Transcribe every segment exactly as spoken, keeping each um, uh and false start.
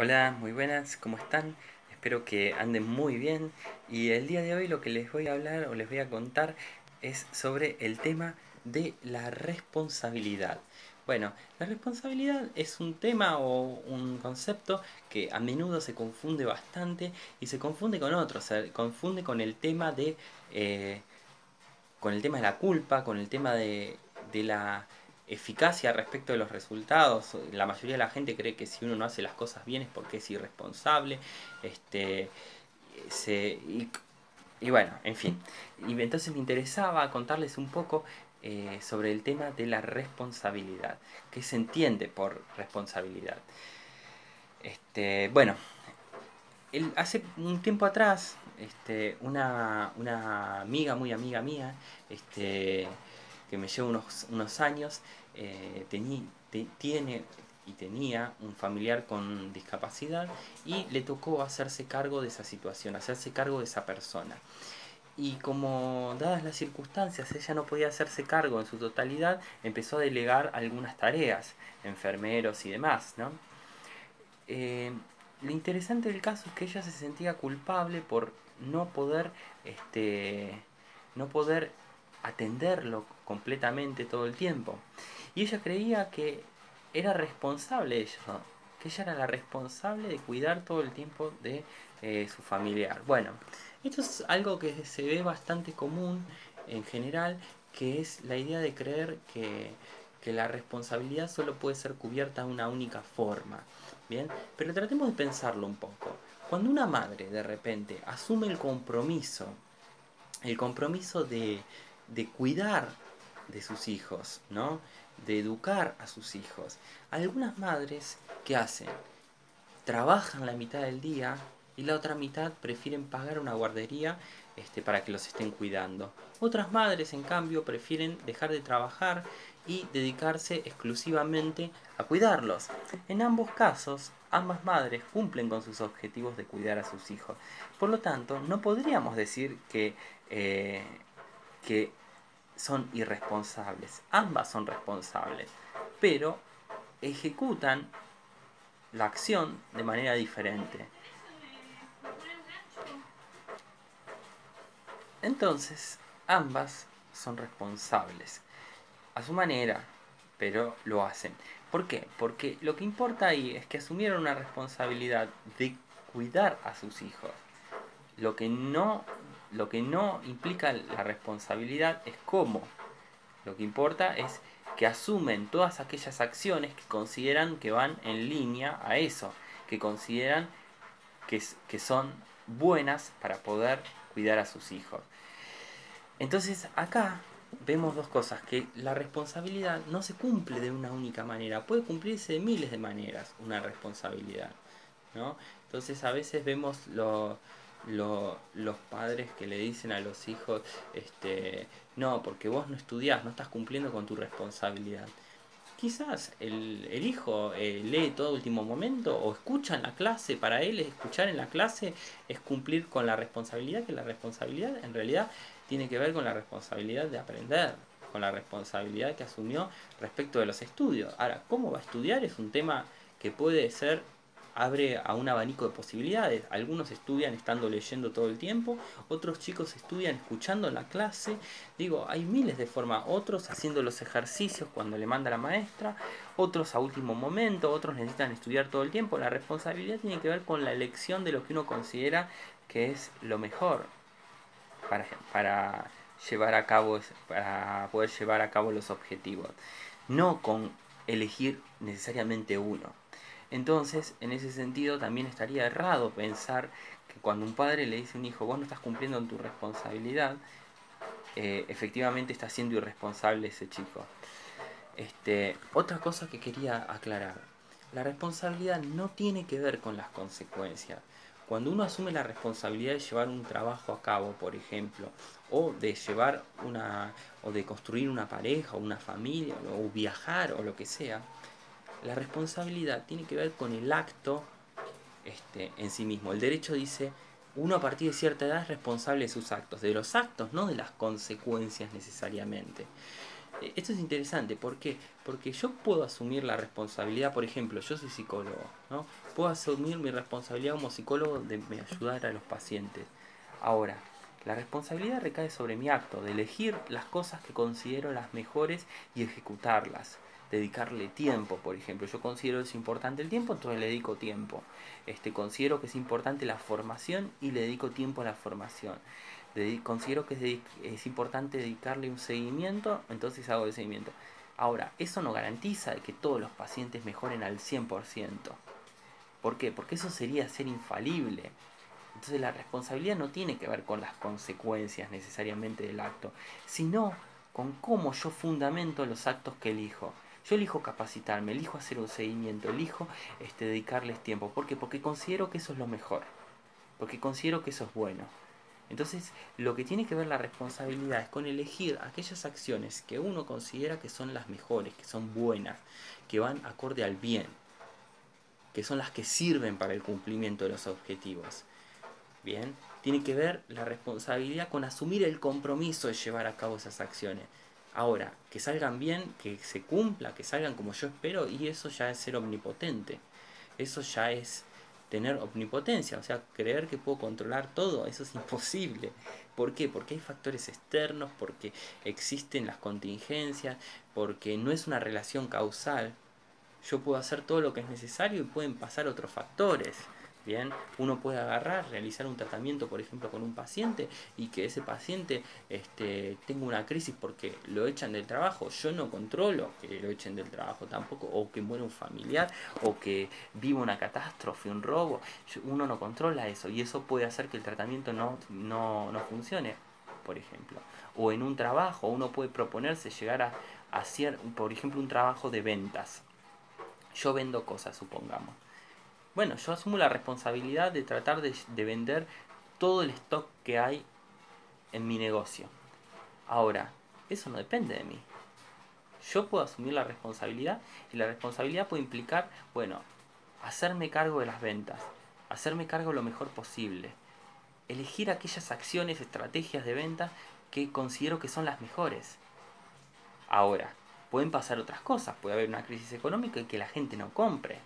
Hola, muy buenas, ¿cómo están? Espero que anden muy bien y el día de hoy lo que les voy a hablar o les voy a contar es sobre el tema de la responsabilidad. Bueno, la responsabilidad es un tema o un concepto que a menudo se confunde bastante y se confunde con otros, se confunde con el tema de, eh, con el tema de la culpa, con el tema de, de la eficacia respecto de los resultados. La mayoría de la gente cree que si uno no hace las cosas bien es porque es irresponsable. Este, se, y, y bueno, en fin. Y entonces me interesaba contarles un poco eh, sobre el tema de la responsabilidad. ¿Qué se entiende por responsabilidad? Este, bueno, el, hace un tiempo atrás, este, una, una amiga, muy amiga mía, este... que me lleva unos, unos años, eh, tení, te, tiene y tenía un familiar con discapacidad y le tocó hacerse cargo de esa situación, hacerse cargo de esa persona. Y como dadas las circunstancias ella no podía hacerse cargo en su totalidad, empezó a delegar algunas tareas, enfermeros y demás, ¿no? Eh, lo interesante del caso es que ella se sentía culpable por no poder, este, no poder atenderlo completamente todo el tiempo, y ella creía que era responsable ella, que ella era la responsable de cuidar todo el tiempo de eh, su familiar. Bueno, esto es algo que se ve bastante común en general, que es la idea de creer que, que la responsabilidad solo puede ser cubierta de una única forma. Bien, pero tratemos de pensarlo un poco. Cuando una madre de repente asume el compromiso el compromiso de de cuidar de sus hijos, ¿no? De educar a sus hijos. Algunas madres, ¿qué hacen? Trabajan la mitad del día y la otra mitad prefieren pagar una guardería este, para que los estén cuidando. Otras madres, en cambio, prefieren dejar de trabajar y dedicarse exclusivamente a cuidarlos. En ambos casos, ambas madres cumplen con sus objetivos de cuidar a sus hijos. Por lo tanto, no podríamos decir que... Eh, que son irresponsables. Ambas son responsables, pero ejecutan la acción de manera diferente. Entonces, ambas son responsables a su manera, pero lo hacen. ¿Por qué? Porque lo que importa ahí es que asumieron una responsabilidad de cuidar a sus hijos. Lo que no... Lo que no implica la responsabilidad es cómo. Lo que importa es que asumen todas aquellas acciones que consideran que van en línea a eso, que consideran que, que son buenas para poder cuidar a sus hijos. Entonces acá vemos dos cosas, que la responsabilidad no se cumple de una única manera, puede cumplirse de miles de maneras una responsabilidad, ¿no? Entonces a veces vemos lo... Lo, los padres que le dicen a los hijos, este, no, porque vos no estudiás, no estás cumpliendo con tu responsabilidad. Quizás el, el hijo eh, lee todo último momento o escucha en la clase. Para él escuchar en la clase es cumplir con la responsabilidad, que la responsabilidad en realidad tiene que ver con la responsabilidad de aprender, con la responsabilidad que asumió respecto de los estudios. Ahora, ¿cómo va a estudiar? Es un tema que puede ser... abre a un abanico de posibilidades. Algunos estudian estando leyendo todo el tiempo, otros chicos estudian escuchando la clase, digo, hay miles de formas, otros haciendo los ejercicios cuando le manda la maestra, otros a último momento, otros necesitan estudiar todo el tiempo. La responsabilidad tiene que ver con la elección de lo que uno considera que es lo mejor para, para, llevar a cabo, para poder llevar a cabo los objetivos, no con elegir necesariamente uno. Entonces, en ese sentido, también estaría errado pensar que cuando un padre le dice a un hijo, vos no estás cumpliendo con tu responsabilidad, eh, efectivamente está siendo irresponsable ese chico. Este, otra cosa que quería aclarar, la responsabilidad no tiene que ver con las consecuencias. Cuando uno asume la responsabilidad de llevar un trabajo a cabo, por ejemplo, o de llevar una, o de construir una pareja, o una familia, o viajar, o lo que sea, la responsabilidad tiene que ver con el acto este, en sí mismo. El derecho dice, uno a partir de cierta edad es responsable de sus actos, de los actos, no de las consecuencias necesariamente. Esto es interesante, ¿por qué? Porque yo puedo asumir la responsabilidad, por ejemplo, yo soy psicólogo, ¿no? Puedo asumir mi responsabilidad como psicólogo de ayudar a los pacientes. Ahora, la responsabilidad recae sobre mi acto, de elegir las cosas que considero las mejores y ejecutarlas. Dedicarle tiempo, por ejemplo. Yo considero que es importante el tiempo, entonces le dedico tiempo. Este, considero que es importante la formación y le dedico tiempo a la formación. Ded- considero que es, de- es importante dedicarle un seguimiento, entonces hago el seguimiento. Ahora, eso no garantiza que todos los pacientes mejoren al cien por ciento. ¿Por qué? Porque eso sería ser infalible. Entonces la responsabilidad no tiene que ver con las consecuencias necesariamente del acto, sino con cómo yo fundamento los actos que elijo. Yo elijo capacitarme, elijo hacer un seguimiento, elijo este, dedicarles tiempo. ¿Por qué? Porque considero que eso es lo mejor. Porque considero que eso es bueno. Entonces, lo que tiene que ver la responsabilidad es con elegir aquellas acciones que uno considera que son las mejores, que son buenas, que van acorde al bien, que son las que sirven para el cumplimiento de los objetivos. Bien, tiene que ver la responsabilidad con asumir el compromiso de llevar a cabo esas acciones. Ahora, que salgan bien, que se cumpla, que salgan como yo espero, y eso ya es ser omnipotente. Eso ya es tener omnipotencia, o sea, creer que puedo controlar todo, eso es imposible. ¿Por qué? Porque hay factores externos, porque existen las contingencias, porque no es una relación causal. Yo puedo hacer todo lo que es necesario y pueden pasar otros factores. Bien, uno puede agarrar, realizar un tratamiento, por ejemplo, con un paciente y que ese paciente este, tenga una crisis porque lo echan del trabajo. Yo no controlo que lo echen del trabajo tampoco, o que muera un familiar, o que viva una catástrofe, un robo. Uno no controla eso y eso puede hacer que el tratamiento no, no, no funcione, por ejemplo. O en un trabajo, uno puede proponerse llegar a, a hacer, por ejemplo, un trabajo de ventas. Yo vendo cosas, supongamos. Bueno, yo asumo la responsabilidad de tratar de, de vender todo el stock que hay en mi negocio. Ahora, eso no depende de mí. Yo puedo asumir la responsabilidad y la responsabilidad puede implicar, bueno, hacerme cargo de las ventas, hacerme cargo lo mejor posible, elegir aquellas acciones, estrategias de venta que considero que son las mejores. Ahora, pueden pasar otras cosas, puede haber una crisis económica y que la gente no compre.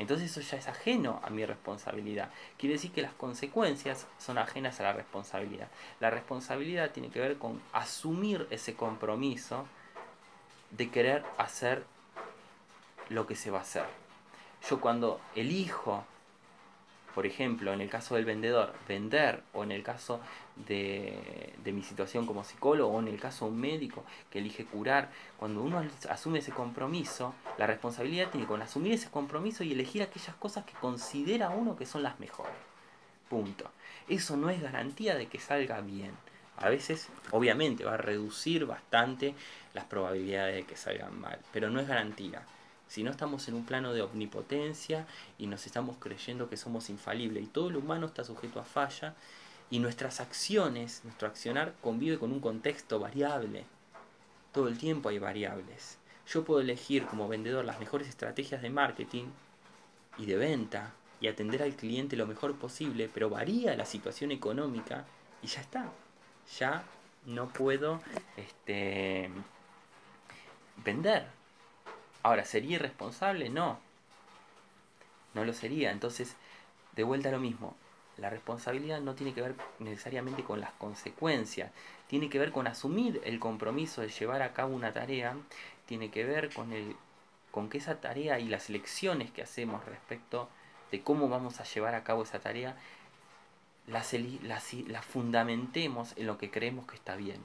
Entonces eso ya es ajeno a mi responsabilidad. Quiere decir que las consecuencias son ajenas a la responsabilidad. La responsabilidad tiene que ver con asumir ese compromiso de querer hacer lo que se va a hacer. Yo cuando elijo, por ejemplo, en el caso del vendedor, vender, o en el caso de, de mi situación como psicólogo, o en el caso de un médico que elige curar, cuando uno asume ese compromiso, la responsabilidad tiene con asumir ese compromiso y elegir aquellas cosas que considera uno que son las mejores. Punto. Eso no es garantía de que salga bien. A veces, obviamente, va a reducir bastante las probabilidades de que salgan mal, pero no es garantía. Si no estamos en un plano de omnipotencia y nos estamos creyendo que somos infalibles y todo lo humano está sujeto a falla y nuestras acciones, nuestro accionar convive con un contexto variable. Todo el tiempo hay variables. Yo puedo elegir como vendedor las mejores estrategias de marketing y de venta y atender al cliente lo mejor posible, pero varía la situación económica y ya está. Ya no puedo este, vender. Ahora, ¿sería irresponsable? No, no lo sería. Entonces, de vuelta a lo mismo, la responsabilidad no tiene que ver necesariamente con las consecuencias, tiene que ver con asumir el compromiso de llevar a cabo una tarea, tiene que ver con, el, con que esa tarea y las elecciones que hacemos respecto de cómo vamos a llevar a cabo esa tarea, las, las, las fundamentemos en lo que creemos que está bien.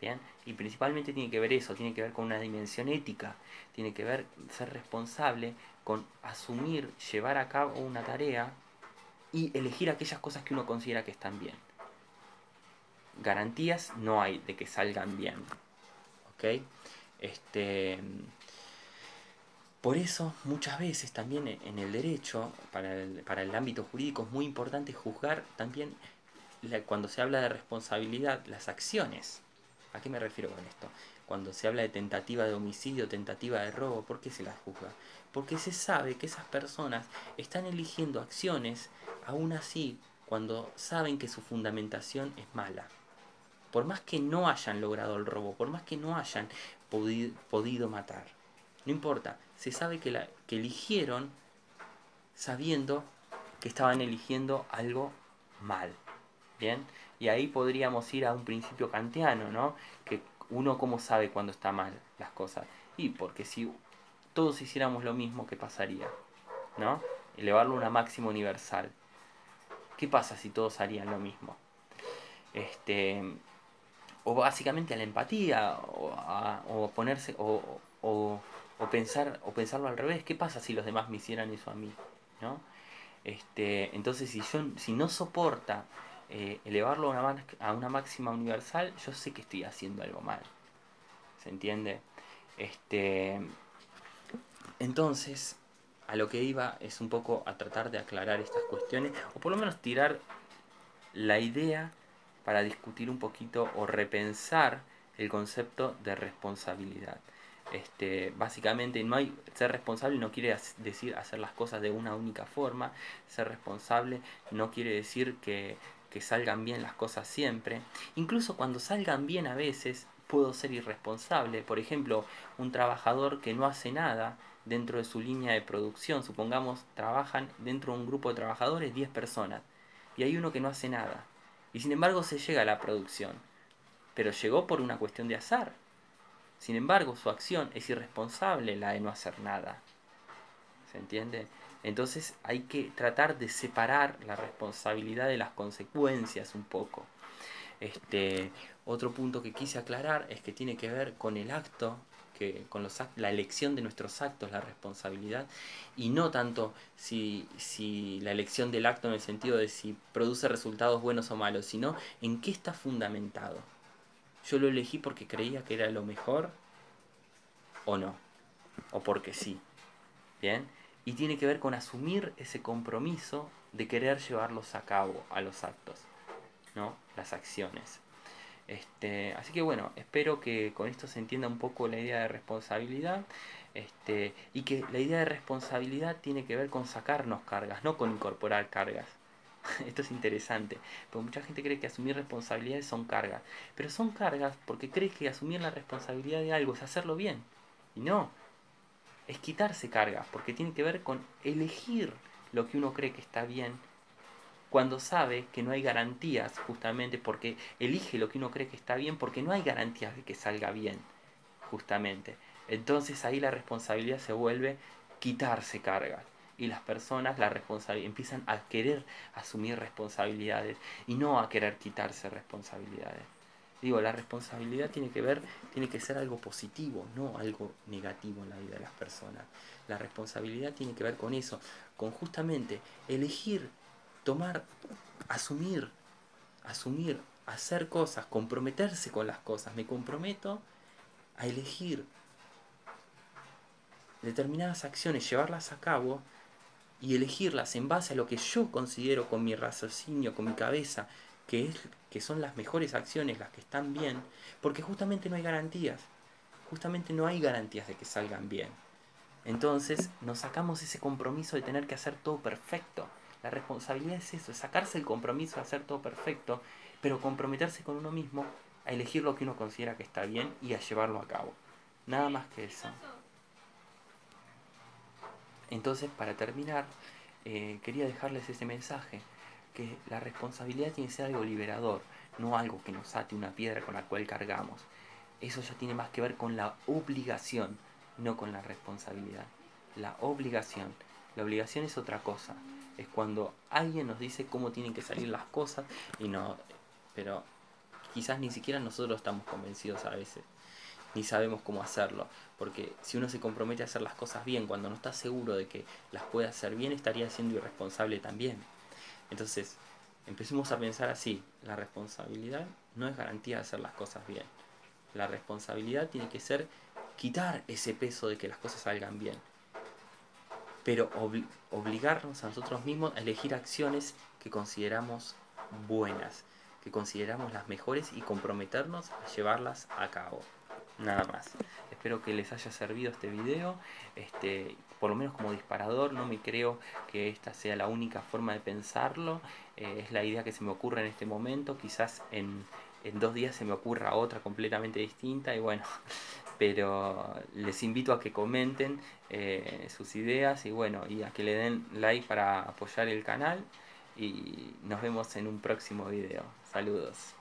¿Bien? Y principalmente tiene que ver eso, tiene que ver con una dimensión ética, tiene que ver ser responsable con asumir, llevar a cabo una tarea y elegir aquellas cosas que uno considera que están bien. Garantías no hay de que salgan bien. ¿Okay? Este, por eso muchas veces también en el derecho, para el, para el ámbito jurídico es muy importante juzgar también la, cuando se habla de responsabilidad, las acciones. ¿A qué me refiero con esto? Cuando se habla de tentativa de homicidio, tentativa de robo, ¿por qué se las juzga? Porque se sabe que esas personas están eligiendo acciones, aún así, cuando saben que su fundamentación es mala. Por más que no hayan logrado el robo, por más que no hayan podi podido matar. No importa, se sabe que, la, que eligieron sabiendo que estaban eligiendo algo mal. ¿Bien? Y ahí podríamos ir a un principio kantiano, ¿no? Que uno cómo sabe cuando está mal las cosas. Y porque si todos hiciéramos lo mismo, ¿qué pasaría? ¿No? Elevarlo a una máxima universal. ¿Qué pasa si todos harían lo mismo? Este, o básicamente a la empatía, o, a, o ponerse, o, o, o, pensar, o pensarlo al revés. ¿Qué pasa si los demás me hicieran eso a mí? ¿No? Este, entonces, si, yo, si no soporta eh, elevarlo a una, a una máxima universal, yo sé que estoy haciendo algo mal. ¿Se entiende? Este, entonces, a lo que iba es un poco a tratar de aclarar estas cuestiones, o por lo menos tirar la idea para discutir un poquito o repensar el concepto de responsabilidad. Este, básicamente, no hay, ser responsable no quiere decir hacer las cosas de una única forma. Ser responsable no quiere decir que, que salgan bien las cosas siempre. Incluso cuando salgan bien a veces, puedo ser irresponsable. Por ejemplo, un trabajador que no hace nada dentro de su línea de producción. Supongamos, trabajan dentro de un grupo de trabajadores diez personas, y hay uno que no hace nada, y sin embargo se llega a la producción, pero llegó por una cuestión de azar. Sin embargo, su acción es irresponsable, la de no hacer nada. ¿Se entiende? Entonces hay que tratar de separar la responsabilidad de las consecuencias un poco. Este, otro punto que quise aclarar es que tiene que ver con el acto, que con los act la elección de nuestros actos, la responsabilidad, y no tanto si, si la elección del acto en el sentido de si produce resultados buenos o malos, sino en qué está fundamentado. Yo lo elegí porque creía que era lo mejor, o no, o porque sí. ¿Bien? Y tiene que ver con asumir ese compromiso de querer llevarlos a cabo, a los actos, ¿no? Las acciones. Este, así que bueno, espero que con esto se entienda un poco la idea de responsabilidad, este, y que la idea de responsabilidad tiene que ver con sacarnos cargas, no con incorporar cargas. Esto es interesante, porque mucha gente cree que asumir responsabilidades son cargas, pero son cargas porque cree que asumir la responsabilidad de algo es hacerlo bien, y no, es quitarse cargas, porque tiene que ver con elegir lo que uno cree que está bien, cuando sabe que no hay garantías, justamente porque elige lo que uno cree que está bien, porque no hay garantías de que salga bien, justamente. Entonces ahí la responsabilidad se vuelve quitarse cargas, y las personas la responsabilidad, empiezan a querer asumir responsabilidades y no a querer quitarse responsabilidades. Digo, la responsabilidad tiene que ver, tiene que ser algo positivo, no algo negativo en la vida de las personas. La responsabilidad tiene que ver con eso, con justamente elegir, tomar, asumir, asumir, hacer cosas, comprometerse con las cosas. Me comprometo a elegir determinadas acciones, llevarlas a cabo y elegirlas en base a lo que yo considero con mi raciocinio, con mi cabeza, que, es, que son las mejores acciones, las que están bien, porque justamente no hay garantías, justamente no hay garantías de que salgan bien. Entonces nos sacamos ese compromiso de tener que hacer todo perfecto. La responsabilidad es eso, es sacarse el compromiso de hacer todo perfecto, pero comprometerse con uno mismo a elegir lo que uno considera que está bien y a llevarlo a cabo. Nada más que eso. Entonces, para terminar, eh, quería dejarles ese mensaje, que la responsabilidad tiene que ser algo liberador, no algo que nos ate una piedra con la cual cargamos. Eso ya tiene más que ver con la obligación, no con la responsabilidad. La obligación. La obligación es otra cosa. Es cuando alguien nos dice cómo tienen que salir las cosas y no, pero quizás ni siquiera nosotros estamos convencidos a veces, ni sabemos cómo hacerlo, porque si uno se compromete a hacer las cosas bien cuando no está seguro de que las puede hacer bien, estaría siendo irresponsable también. Entonces, empecemos a pensar así: la responsabilidad no es garantía de hacer las cosas bien. La responsabilidad tiene que ser quitar ese peso de que las cosas salgan bien, pero obli- obligarnos a nosotros mismos a elegir acciones que consideramos buenas, que consideramos las mejores, y comprometernos a llevarlas a cabo. Nada más. Espero que les haya servido este video, este, por lo menos como disparador. No me creo que esta sea la única forma de pensarlo, eh, es la idea que se me ocurre en este momento. Quizás en, en dos días se me ocurra otra completamente distinta, y bueno, pero les invito a que comenten eh, sus ideas y bueno, y a que le den like para apoyar el canal, y nos vemos en un próximo video. Saludos.